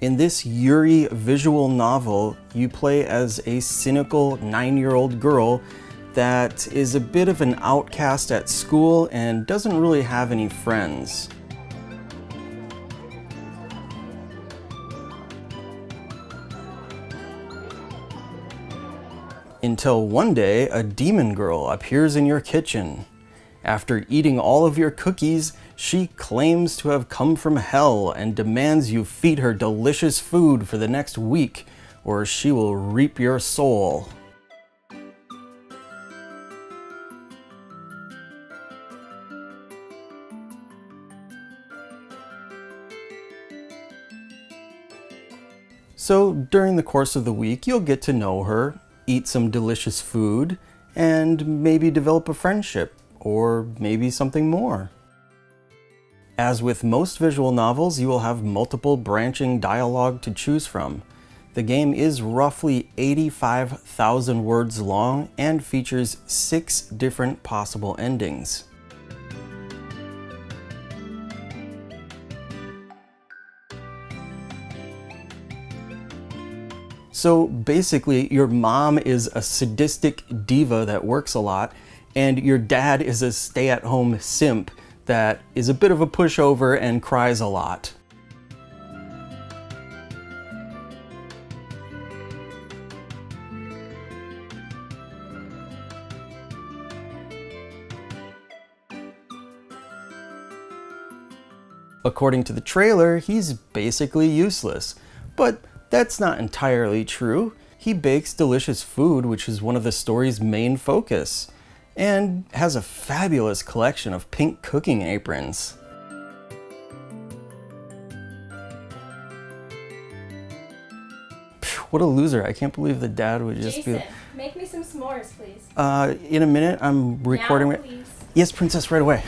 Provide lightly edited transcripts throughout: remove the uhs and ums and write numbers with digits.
In this Yuri visual novel, you play as a cynical 9-year-old girl that is a bit of an outcast at school and doesn't really have any friends. Until one day, a demon girl appears in your kitchen. After eating all of your cookies, she claims to have come from hell and demands you feed her delicious food for the next week, or she will reap your soul. So during the course of the week, you'll get to know her, eat some delicious food, and maybe develop a friendship, or maybe something more. As with most visual novels, you will have multiple branching dialogue to choose from. The game is roughly 85,000 words long and features 6 different possible endings. So basically, your mom is a sadistic diva that works a lot, and your dad is a stay-at-home simp that is a bit of a pushover and cries a lot. According to the trailer, he's basically useless, but that's not entirely true. He bakes delicious food, which is one of the story's main focus, and has a fabulous collection of pink cooking aprons. Phew, what a loser. I can't believe the dad would just Jason, make me some s'mores, please. In a minute, I'm recording. Now, please. Yes, princess, right away.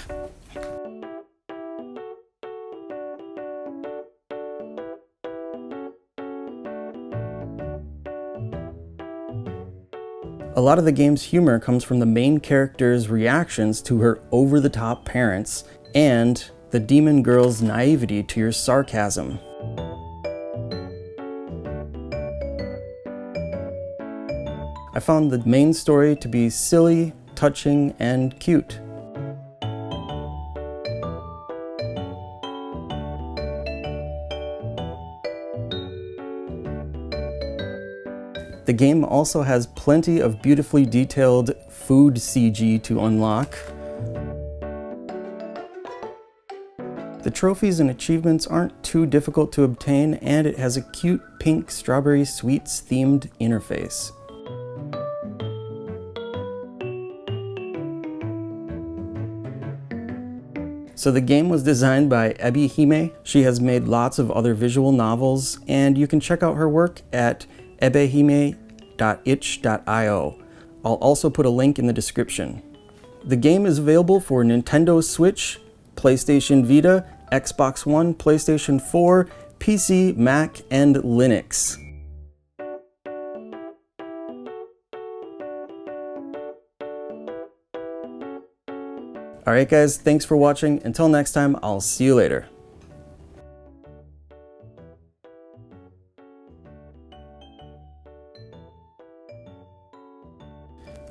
A lot of the game's humor comes from the main character's reactions to her over-the-top parents and the demon girl's naivety to your sarcasm. I found the main story to be silly, touching, and cute. The game also has plenty of beautifully detailed food CG to unlock. The trophies and achievements aren't too difficult to obtain, and it has a cute pink strawberry sweets themed interface. So the game was designed by Ebi-Hime. She has made lots of other visual novels, and you can check out her work at Ebi-Hime.itch.io. I'll also put a link in the description. The game is available for Nintendo Switch, PlayStation Vita, Xbox One, PlayStation 4, PC, Mac, and Linux. Alright guys, thanks for watching. Until next time, I'll see you later.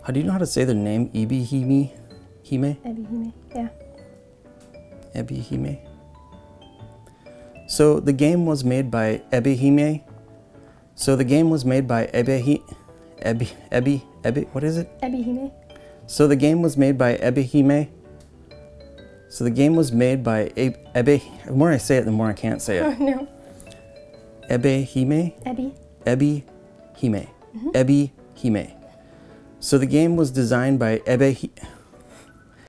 How do you know how to say the name Ebi-Hime? Hime? Ebi-Hime, yeah. Ebi-Hime. So the game was made by Ebi-Hime. Ebi-Hime. So the game was made by Ebi-Hime. The more I say it, the more I can't say it. Oh no. Ebi-Hime. Ebi-Hime. Mm-hmm. Ebi-Hime. So the game was designed by Ebi-Hime.